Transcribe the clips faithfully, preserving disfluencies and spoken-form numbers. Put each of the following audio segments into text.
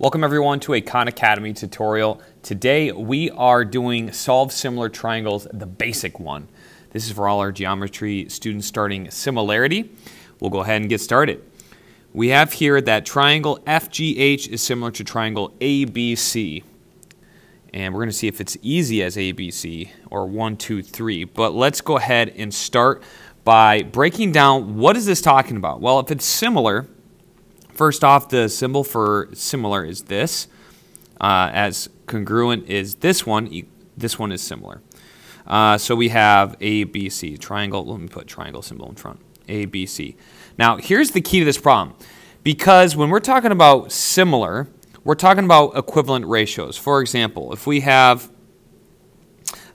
Welcome everyone to a Khan Academy tutorial. Today we are doing solve similar triangles, the basic one. This is for all our geometry students starting similarity. We'll go ahead and get started. We have here that triangle F G H is similar to triangle A B C. And we're going to see if it's easy as A B C or one, two, three. But let's go ahead and start by breaking down what is this talking about. Well, if it's similar, first off, the symbol for similar is this. Uh, as congruent is this one. This one is similar. Uh, so we have A B C, triangle. Let me put triangle symbol in front. A B C. Now, here's the key to this problem. Because when we're talking about similar, we're talking about equivalent ratios. For example, if we have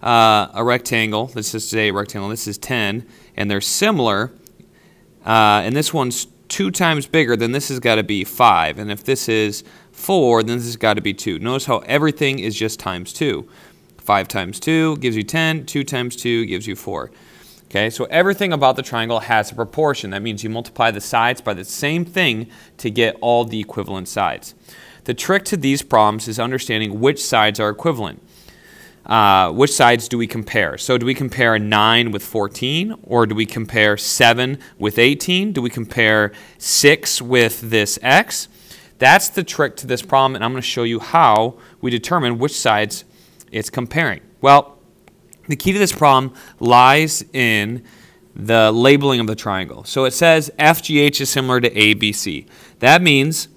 uh, a rectangle, this is today a rectangle, this is ten, and they're similar, uh, and this one's two times bigger, then this has got to be five. And if this is four, then this has got to be two. Notice how everything is just times two. five times two gives you ten, two times two gives you four. Okay, so everything about the triangle has a proportion. That means you multiply the sides by the same thing to get all the equivalent sides. The trick to these problems is understanding which sides are equivalent. Uh, which sides do we compare? So do we compare a nine with fourteen? Or do we compare seven with eighteen? Do we compare six with this x? That's the trick to this problem, and I'm going to show you how we determine which sides it's comparing. Well, the key to this problem lies in the labeling of the triangle. So it says F G H is similar to A B C. That means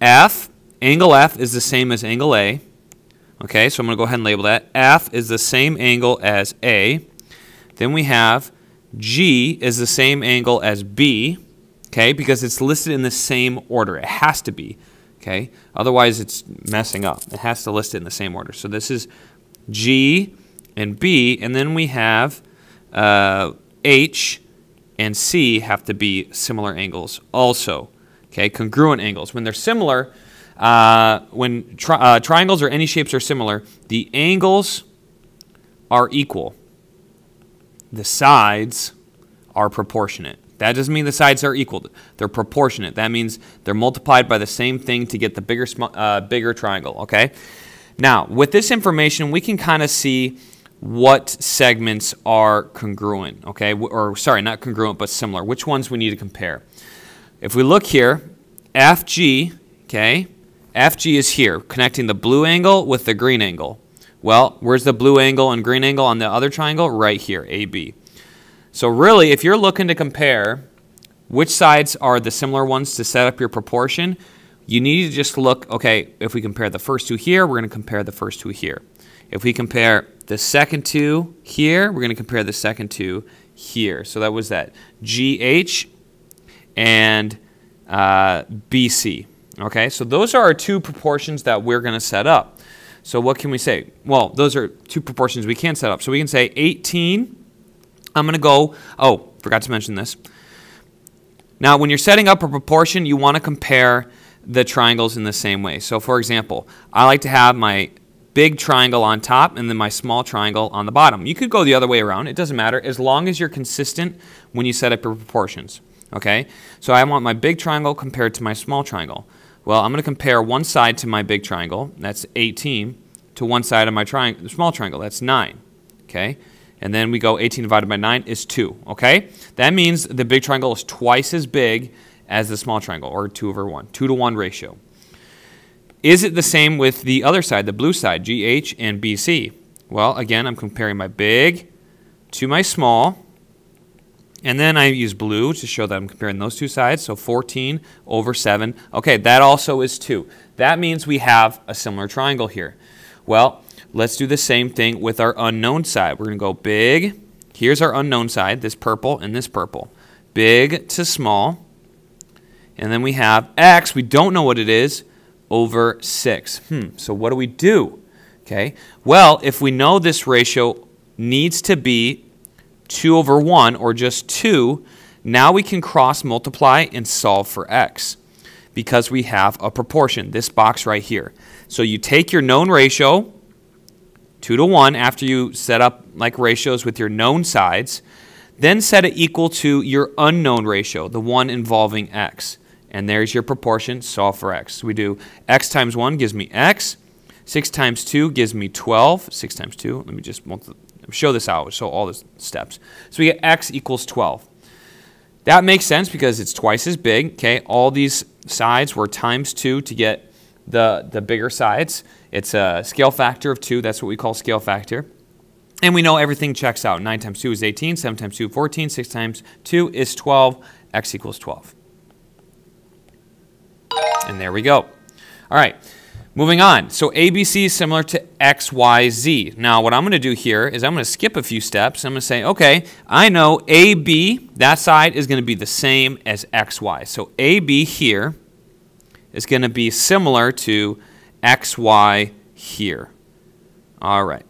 F... angle F is the same as angle A. Okay, so I'm going to go ahead and label that. F is the same angle as A. Then we have G is the same angle as B, okay, because it's listed in the same order. It has to be, okay? Otherwise, it's messing up. It has to list it in the same order. So this is G and B, and then we have uh, H and C have to be similar angles also, okay, congruent angles. When they're similar... Uh, when tri uh, triangles or any shapes are similar, the angles are equal. The sides are proportionate. That doesn't mean the sides are equal. They're proportionate. That means they're multiplied by the same thing to get the bigger, uh, bigger triangle, okay? Now, with this information, we can kind of see what segments are congruent, okay? W or, sorry, not congruent, but similar. Which ones we need to compare. If we look here, F G, okay? F G is here, connecting the blue angle with the green angle. Well, where's the blue angle and green angle on the other triangle? Right here, A B. So really, if you're looking to compare which sides are the similar ones to set up your proportion, you need to just look, okay, if we compare the first two here, we're going to compare the first two here. If we compare the second two here, we're going to compare the second two here. So that was that, G H and uh, B C. Okay, so those are our two proportions that we're going to set up. So what can we say? Well, those are two proportions we can set up. So we can say eighteen, I'm going to go, oh, forgot to mention this. Now, when you're setting up a proportion, you want to compare the triangles in the same way. So for example, I like to have my big triangle on top and then my small triangle on the bottom. You could go the other way around. It doesn't matter as long as you're consistent when you set up your proportions. Okay, so I want my big triangle compared to my small triangle. Well, I'm going to compare one side to my big triangle, that's eighteen, to one side of my triangle, small triangle, that's nine, okay? And then we go eighteen divided by nine is two, okay? That means the big triangle is twice as big as the small triangle, or two over one, two to one ratio. Is it the same with the other side, the blue side, G H and B C? Well, again, I'm comparing my big to my small, and then I use blue to show that I'm comparing those two sides, so fourteen over seven. Okay, that also is two. That means we have a similar triangle here. Well, let's do the same thing with our unknown side. We're going to go big. Here's our unknown side, this purple and this purple. Big to small. And then we have x, we don't know what it is, over six. Hmm, so what do we do? Okay, well, if we know this ratio needs to be two over one or just two, now we can cross multiply and solve for x because we have a proportion, this box right here. So you take your known ratio, two to one, after you set up like ratios with your known sides, then set it equal to your unknown ratio, the one involving x. And there's your proportion, solve for x. So we do x times one gives me x. six times two gives me twelve. six times two, let me just show this out, show all the steps. So we get x equals twelve. That makes sense because it's twice as big. Okay, all these sides were times two to get the, the bigger sides. It's a scale factor of two. That's what we call scale factor. And we know everything checks out. nine times two is eighteen. seven times two is fourteen. six times two is twelve. X equals twelve. And there we go. All right, moving on. So A B C is similar to X Y Z. Now what I'm going to do here is I'm going to skip a few steps. I'm going to say, okay, I know A B, that side is going to be the same as X Y. So A B here is going to be similar to X Y here. All right.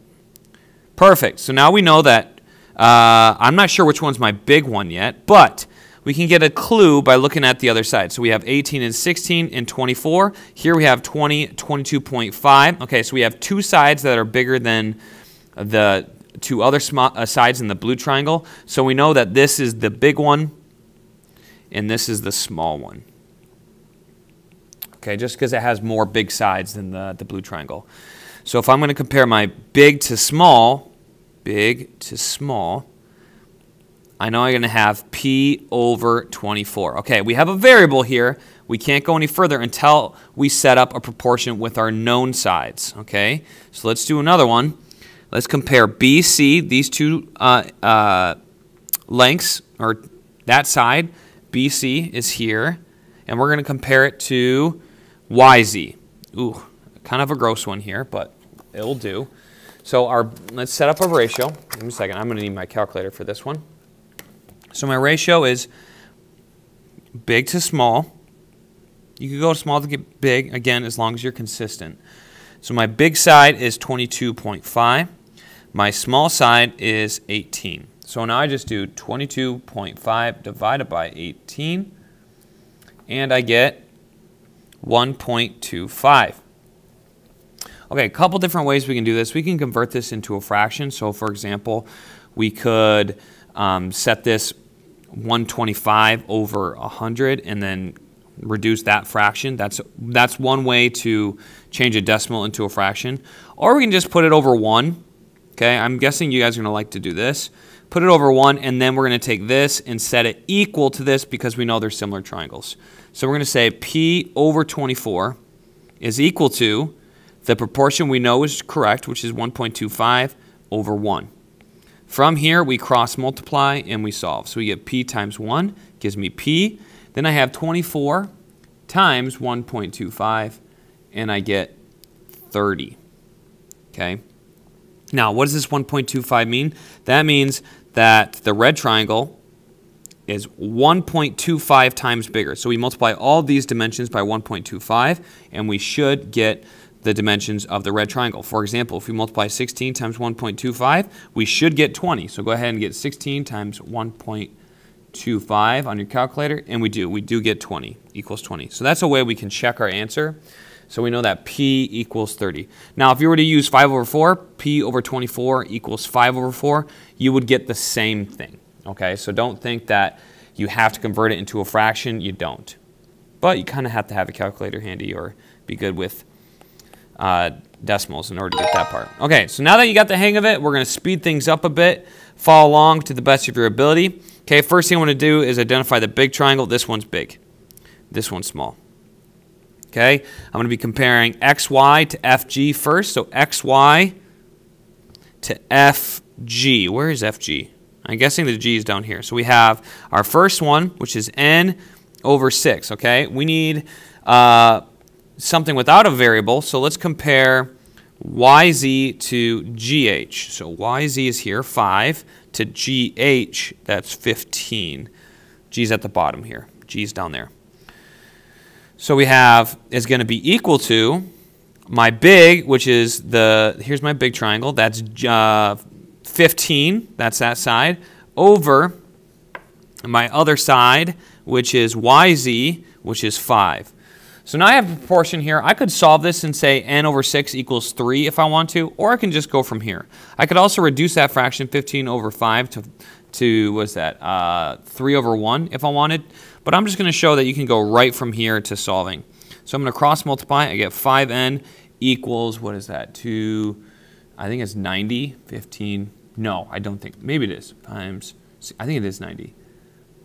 Perfect. So now we know that, uh, I'm not sure which one's my big one yet, but we can get a clue by looking at the other side. So we have eighteen and sixteen and twenty-four. Here we have twenty, twenty-two point five. Okay, so we have two sides that are bigger than the two other uh, sides in the blue triangle. So we know that this is the big one and this is the small one. Okay, just because it has more big sides than the, the blue triangle. So if I'm going to compare my big to small, big to small, I know I'm going to have P over twenty-four. Okay, we have a variable here. We can't go any further until we set up a proportion with our known sides. Okay, so let's do another one. Let's compare B C, these two uh, uh, lengths, or that side. B C is here, and we're going to compare it to Y Z. Ooh, kind of a gross one here, but it'll do. So our, let's set up a ratio. Give me a second. I'm going to need my calculator for this one. So my ratio is big to small. You can go small to get big, again, as long as you're consistent. So my big side is twenty-two point five. My small side is eighteen. So now I just do twenty-two point five divided by eighteen, and I get one point two five. Okay, a couple different ways we can do this. We can convert this into a fraction. So for example, we could um, set this one twenty-five over one hundred and then reduce that fraction. That's, that's one way to change a decimal into a fraction. Or we can just put it over one. Okay, I'm guessing you guys are going to like to do this. Put it over one, and then we're going to take this and set it equal to this because we know they're similar triangles. So we're going to say P over twenty-four is equal to the proportion we know is correct, which is one point two five over one. From here, we cross multiply and we solve. So we get P times one gives me P. Then I have twenty-four times one point two five, and I get thirty. Okay. Now, what does this one point two five mean? That means that the red triangle is one point two five times bigger. So we multiply all these dimensions by one point two five, and we should get the dimensions of the red triangle. For example, if we multiply sixteen times one point two five, we should get twenty. So go ahead and get sixteen times one point two five on your calculator, and we do. We do get twenty, equals twenty. So that's a way we can check our answer. So we know that P equals thirty. Now, if you were to use five over four, P over twenty-four equals five over four, you would get the same thing. Okay, so don't think that you have to convert it into a fraction. You don't. But you kind of have to have a calculator handy or be good with uh, decimals in order to get that part. Okay, so now that you got the hang of it, we're going to speed things up a bit. Follow along to the best of your ability. Okay, first thing I want to do is identify the big triangle. This one's big. This one's small. Okay, I'm going to be comparing X Y to F G first. So X Y to F G. Where is F G? I'm guessing the G is down here. So we have our first one, which is N over six. Okay, we need uh, something without a variable. So let's compare Y Z to G H. So Y Z is here, five, to G H, that's fifteen. G's at the bottom here. G's down there. So we have is going to be equal to my big, which is the, here's my big triangle, that's uh, fifteen, that's that side, over my other side, which is Y Z, which is five. So now I have a proportion here. I could solve this and say N over six equals three if I want to, or I can just go from here. I could also reduce that fraction fifteen over five to, to what's that, uh, three over one if I wanted. But I'm just going to show that you can go right from here to solving. So I'm going to cross multiply. I get five n equals, what is that? two, I think it's ninety, fifteen. No, I don't think. Maybe it is. Times, I think it is ninety.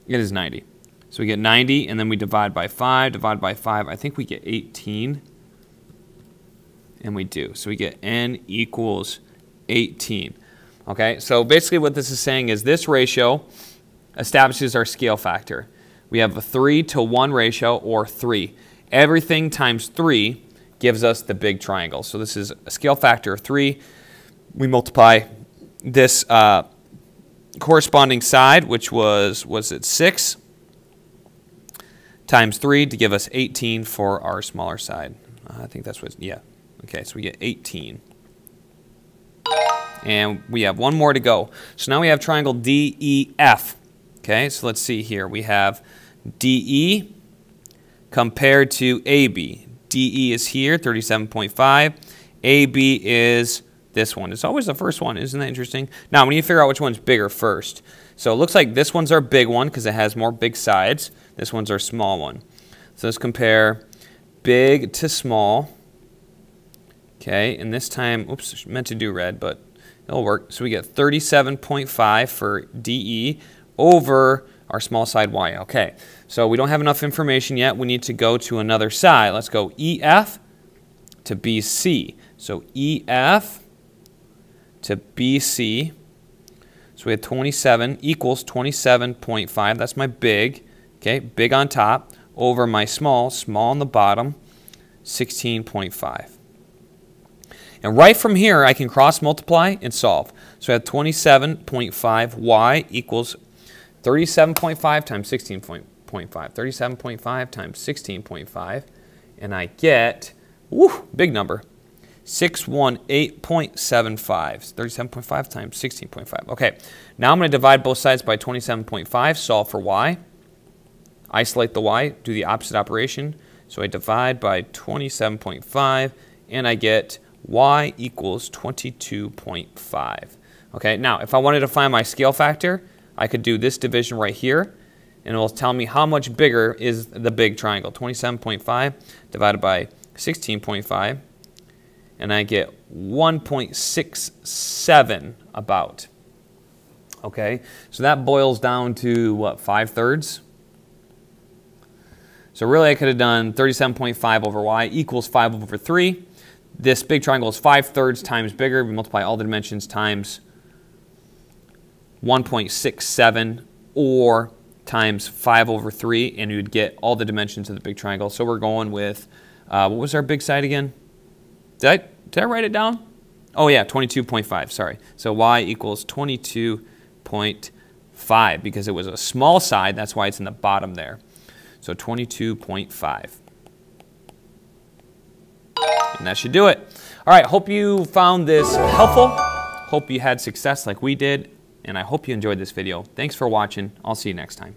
It is ninety. So we get ninety, and then we divide by five. Divide by five. I think we get eighteen. And we do. So we get n equals eighteen. Okay, so basically what this is saying is this ratio establishes our scale factor. We have a three to one ratio, or three. Everything times three gives us the big triangle. So this is a scale factor of three. We multiply this uh, corresponding side, which was, was it six, times three to give us eighteen for our smaller side. Uh, I think that's what, yeah. Okay, so we get eighteen. And we have one more to go. So now we have triangle D E F. Okay, so let's see here. We have D E compared to A B. D E is here, thirty-seven point five. A B is this one. It's always the first one. Isn't that interesting? Now, we need to figure out which one's bigger first. So it looks like this one's our big one because it has more big sides. This one's our small one. So let's compare big to small. Okay, and this time, oops, meant to do red, but it'll work. So we get thirty-seven point five for D E over our small side Y. Okay, so we don't have enough information yet. We need to go to another side. Let's go E F to B C. So E F to B C. So we have twenty-seven equals twenty-seven point five. That's my big, okay, big on top over my small, small on the bottom, sixteen point five. And right from here, I can cross multiply and solve. So I have twenty-seven point five y equals thirty-seven point five times sixteen point five. thirty-seven point five times sixteen point five. And I get, woo, big number, six hundred eighteen point seven five. thirty-seven point five times sixteen point five. Okay, now I'm going to divide both sides by twenty-seven point five, solve for y. Isolate the y, do the opposite operation. So I divide by twenty-seven point five, and I get y equals twenty-two point five. Okay, now if I wanted to find my scale factor, I could do this division right here, and it'll tell me how much bigger is the big triangle. twenty-seven point five divided by sixteen point five, and I get one point six seven about. Okay, so that boils down to what, five thirds? So really I could have done thirty-seven point five over y equals five over three. This big triangle is five thirds times bigger. We multiply all the dimensions times one point six seven, or times five over three, and you'd get all the dimensions of the big triangle. So we're going with, uh, what was our big side again? Did I, did I write it down? Oh yeah, twenty-two point five, sorry. So y equals twenty-two point five, because it was a small side, that's why it's in the bottom there. So twenty-two point five. And that should do it. All right, hope you found this helpful. Hope you had success like we did, and I hope you enjoyed this video. Thanks for watching. I'll see you next time.